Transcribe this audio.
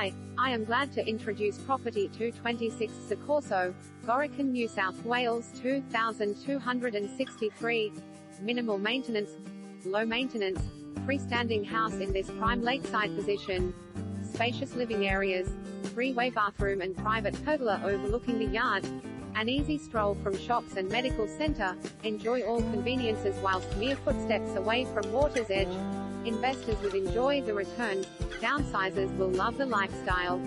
Hi, I am glad to introduce property 226 Secorso, Gorokan, New South Wales 2263. Minimal maintenance, low maintenance, freestanding house in this prime lakeside position. Spacious living areas, three-way bathroom and private pergola overlooking the yard. An easy stroll from shops and medical centre. Enjoy all conveniences whilst mere footsteps away from water's edge. Investors will enjoy the return, downsizers will love the lifestyle.